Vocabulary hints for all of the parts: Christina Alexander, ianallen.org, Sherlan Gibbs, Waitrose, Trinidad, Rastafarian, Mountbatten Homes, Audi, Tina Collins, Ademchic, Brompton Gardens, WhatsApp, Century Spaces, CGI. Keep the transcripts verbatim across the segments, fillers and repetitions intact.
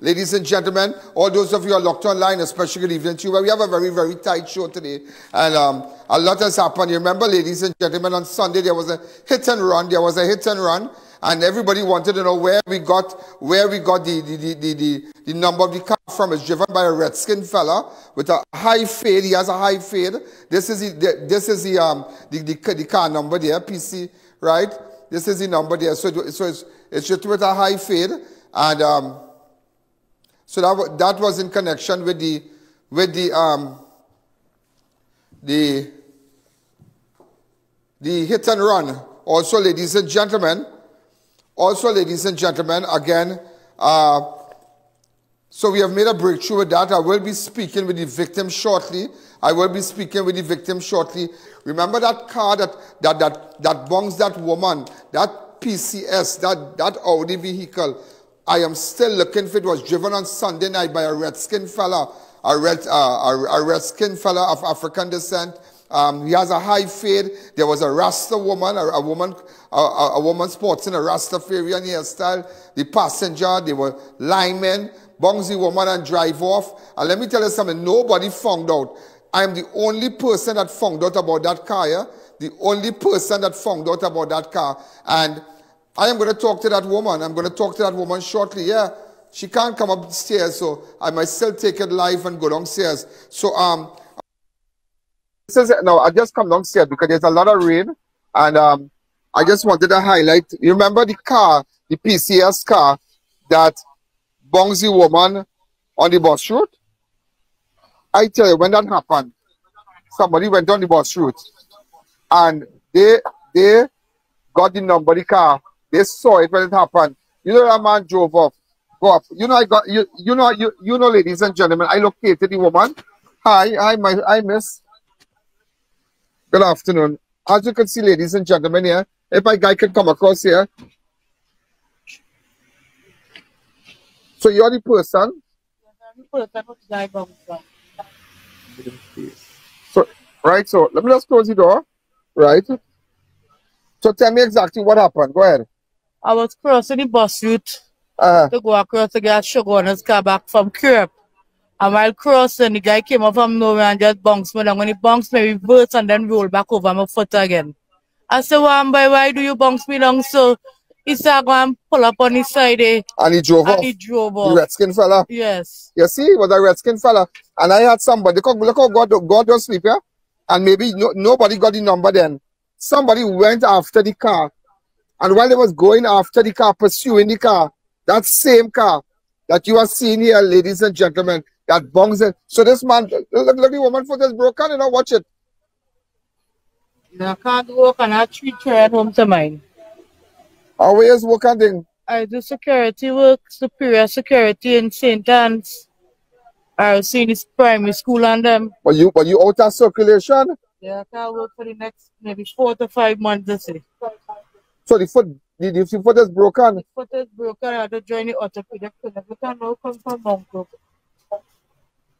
Ladies and gentlemen, all those of you who are locked online, especially good evening to you. We have a very, very tight show today, and um, a lot has happened. You remember, ladies and gentlemen, on Sunday there was a hit and run. There was a hit and run, and everybody wanted to know where we got where we got the the the the, the, the number of the car from. It's driven by a redskin fella with a high fade. He has a high fade. This is the this is the um the the, the car number there, P C, right? This is the number there. So so it's it's just with a high fade and um. So that, that was in connection with the, with the, um, the, the hit and run. Also, ladies and gentlemen, also, ladies and gentlemen, again, uh, so we have made a breakthrough with that. I will be speaking with the victim shortly. I will be speaking with the victim shortly. Remember that car that, that, that, that bongs that woman, that P C S, that, that Audi vehicle. I am still looking for it. Was driven on Sunday night by a redskin fella, a red, uh, a, a redskin fella of African descent. Um, he has a high fade. There was a Rasta woman, a, a woman, a, a woman sporting a Rastafarian hairstyle. The passenger, they were linemen, bongsy woman, and drive off. And let me tell you something. Nobody found out. I am the only person that found out about that car. Yeah? The only person that found out about that car. And I am going to talk to that woman. I'm going to talk to that woman shortly. Yeah, she can't come upstairs, so I might still take it live and go downstairs. So, um, this is no, I just come downstairs because there's a lot of rain, and um, I just wanted to highlight. You remember the car, the P C S car, that bongsy woman on the bus route? I tell you, when that happened, somebody went on the bus route, and they they got the number the car. They saw it when it happened. You know that man drove off. Go up. You know I got you. You know you. You know, ladies and gentlemen, I located the woman. Hi, hi, my, hi, miss. Good afternoon. As you can see, ladies and gentlemen, here, yeah, if my guy can come across here. So you're the person. So right. So let me just close the door. Right. So tell me exactly what happened. Go ahead. I was crossing the bus route uh-huh. to go across to get sugar on his car back from curb. And while crossing, the guy came up from nowhere and just bounced me down. When he bounced me, reversed and then rolled back over my foot again. I said, "One boy, why do you bounce me down?" So he said, "Go and pull up on his side." Eh? And he drove and off. And he drove off. The redskin fella. Yes. You see, he was a redskin fella. And I had somebody, look, look how God, God don't sleep here. Yeah? And maybe no, nobody got the number then. Somebody went after the car. And while they was going after the car, pursuing the car, that same car that you are seeing here, ladies and gentlemen, that bongs in. So this man, look, look, the woman's foot is broken, you know, watch it. I can't walk and I treat her at home to mine. How is work and thing? I do security work, superior security in Saint Anne's. I've seen this primary school and them. But you, but you out of circulation? Yeah, I can't work for the next maybe four to five months this week. So the foot, the, the foot is broken? The foot is broken. I had to join the orthopedic clinic. We can now come from Mongo.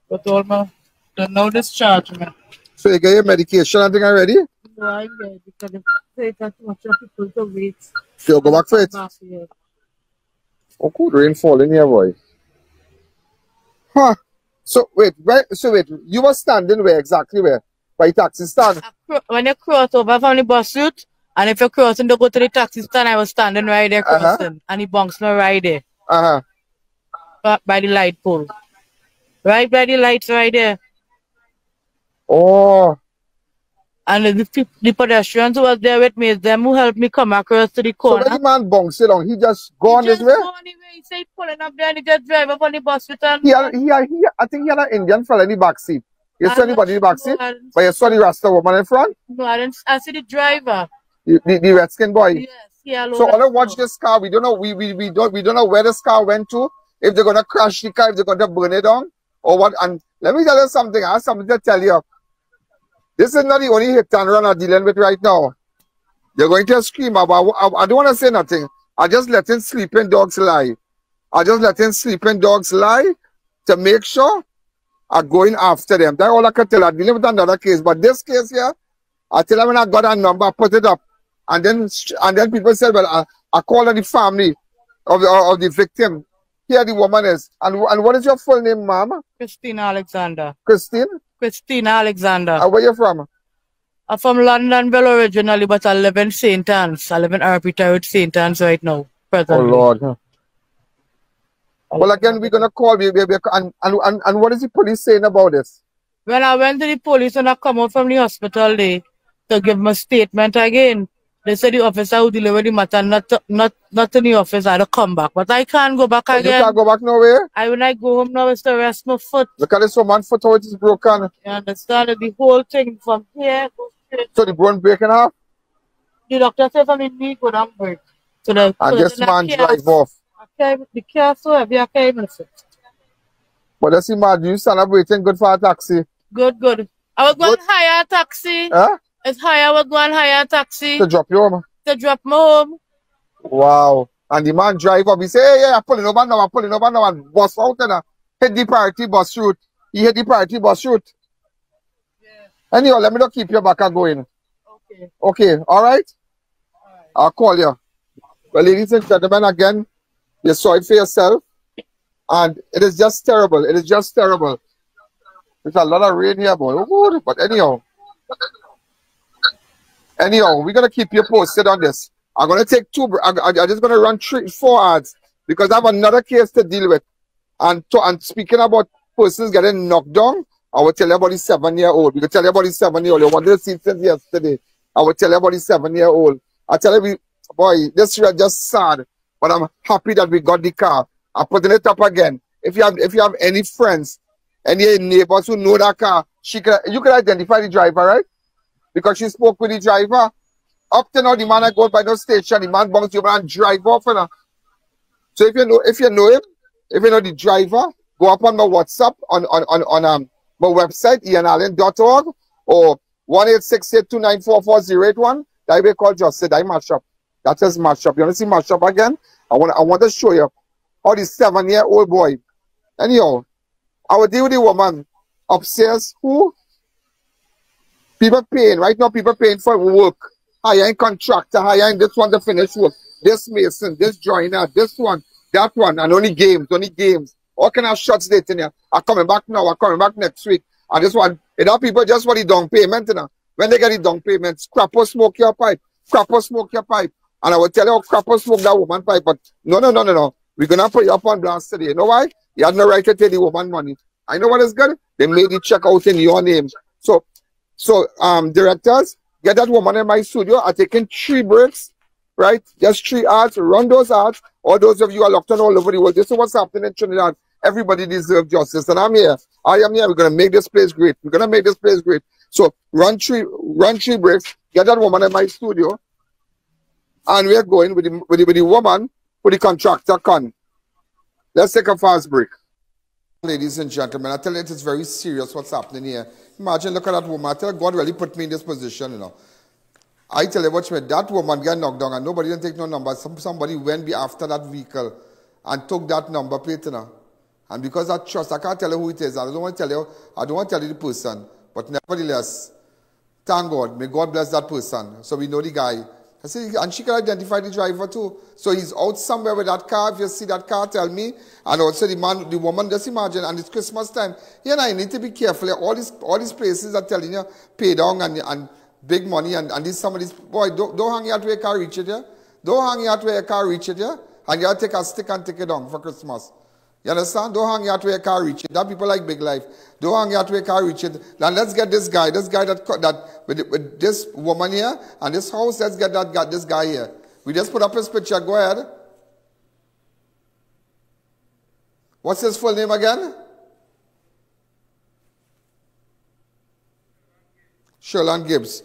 But all my, there's no discharge, man. So you get your medication and thing already? No, I'm ready because if I say that much of people to wait. So you'll go back for it? Back, yeah. Oh, good rain falling here, boy. Huh. So wait, right, so wait, you were standing where exactly where? By taxi stand? When you cross over from the bus route, and if you're crossing to go to the taxi stand, I was standing right there crossing. Uh-huh. And he bonks me right there. Uh-huh. By, by the light pole. Right by the lights right there. Oh. And the, the pedestrians who was there with me, them who helped me come across to the corner. So when the man bonks it down, he just gone this way? He just gone this way. He said pulling up there and he just drive up on the bus with him. He had, he had, he had, I think he had an Indian fella in the back seat. You saw anybody in the back seat? But you saw the Rasta woman in front? No, I didn't. I see the driver. The, the, the redskin boy. Yes, yeah. So I don't watch this car. We don't know. We we we don't we don't know where this car went to. If they're gonna crash the car, if they're gonna burn it down, or what. And let me tell you something. I have something to tell you. This is not the only hit and run I'm dealing with right now. They're going to scream about. I, I, I don't want to say nothing. I just letting sleeping dogs lie. I just letting sleeping dogs lie to make sure I'm going after them. That's all I can tell. I'm dealing with another case, but this case here, I tell them when I got that number, I put it up. And then, and then people said, well, I, I called on the family of the, of the victim. Here the woman is. And, and what is your full name, ma'am? Christina Alexander. Christine? Christina Alexander. And where you from? I'm from Londonville originally, but I live in Saint Anne's. I live in Arpita with Saint Anne's right now. Presently. Oh, Lord. Huh. Well, again, we're going to call you, baby. And, and, and what is the police saying about this? When I went to the police and I come out from the hospital, they to give my statement again. They said the officer who delivered the matter, not to, not, not to the office, I had to come back. But I can't go back again. You can't go back nowhere? I When I go home now, it's to rest my foot. Look at this woman's foot, how it is broken. You understand? The whole thing from here goes straight. So the bone breaking off? The doctor said from the knee go down break. So the, and so this man drive off. The car so heavy, I can't even sit. But that's the man, you stand up waiting good for a taxi. Good, good. I was going to hire a taxi. Huh? It's higher, we're going higher taxi. To drop you home? To drop me home. Wow. And the man drive up, he say, hey, yeah, I'm pulling over now, I'm pulling over now, and bust out and uh, hit the priority bus route. He hit the priority bus route. Yeah. Anyhow, let me not keep your back and going. Okay. Okay, all right? All right. I'll call you. Well, ladies and gentlemen, again, you saw it for yourself. And it is just terrible. It is just terrible. There's a lot of rain here, boy. Ooh, but anyhow. Anyhow, we're going to keep you posted on this. I'm going to take two, I'm, I'm just going to run three, four ads because I have another case to deal with. And to, and speaking about persons getting knocked down, I will tell you about the seven-year-old. We will tell you about the seven-year-old. You wanted to see since yesterday. I will tell you about the seven-year-old. I tell you, boy, this is just sad, but I'm happy that we got the car. I'm putting it up again. If you have, if you have any friends, any neighbors who know that car, she can, you can identify the driver, right? Because she spoke with the driver. Up to now, the man I go by no station, the man bounced you and drive off. And, uh, so if you know if you know him, if you know the driver, go up on my WhatsApp on on, on, on um my website, ian allen dot org or one eight six eight two nine four four zero eight one. That way call just say that mash up. That is mash up. You wanna see mash up again? I want I want to show you how this seven year old boy. Anyhow, I will deal with the woman upstairs who people paying, right now people paying for work. Hiring contractor, hiring this one to finish work. This mason, this joiner, this one, that one. And only games, only games. All kind of shots they in here. I'm coming back now, I'm coming back next week. And this one, you know, people just want the down payment. You know? When they get the down payment, crapper smoke your pipe. Crapper smoke your pipe. And I will tell you how crapper smoke that woman pipe. But no, no, no, no, no. We're going to put you up on blast today. You know why? You had no right to take the woman money. I know what is good. They made the check out in your name. So, So, um, directors, get that woman in my studio. I'm taking three breaks, right? Just three ads. Run those ads. All those of you are locked on all over the world. This is what's happening in Trinidad. Everybody deserves justice. And I'm here. I am here. We're going to make this place great. We're going to make this place great. So, run three, run three breaks. Get that woman in my studio. And we're going with the, with the, with the woman, with the contractor con. Let's take a fast break. Ladies and gentlemen, I tell you, it is very serious what's happening here. Imagine, look at that woman. I tell you, God really put me in this position, you know. I tell you, watch me, that woman got knocked down and nobody didn't take no number. Some, somebody went after that vehicle and took that number plate, you know. And because I trust, I can't tell you who it is. I don't want to tell you, I don't want to tell you the person. But nevertheless, thank God. May God bless that person. So we know the guy. I see, and she can identify the driver too. So he's out somewhere with that car. If you see that car, tell me. And also the man, the woman, just imagine. And it's Christmas time. You and I need to be careful. All these, all these places are telling you pay down and, and big money. And, and this, some of these, boy, don't, don't hang out where your car reaches you. Yeah? Don't hang out where your car reaches you. Yeah? And you'll take a stick and take it down for Christmas. You understand? Don't hang out where your car reaches. That people like big life. Don't hang out where your car reaches. Now let's get this guy, this guy that that with, with this woman here and this house. Let's get that guy, this guy here. We just put up his picture. Go ahead. What's his full name again? Sherlan Gibbs.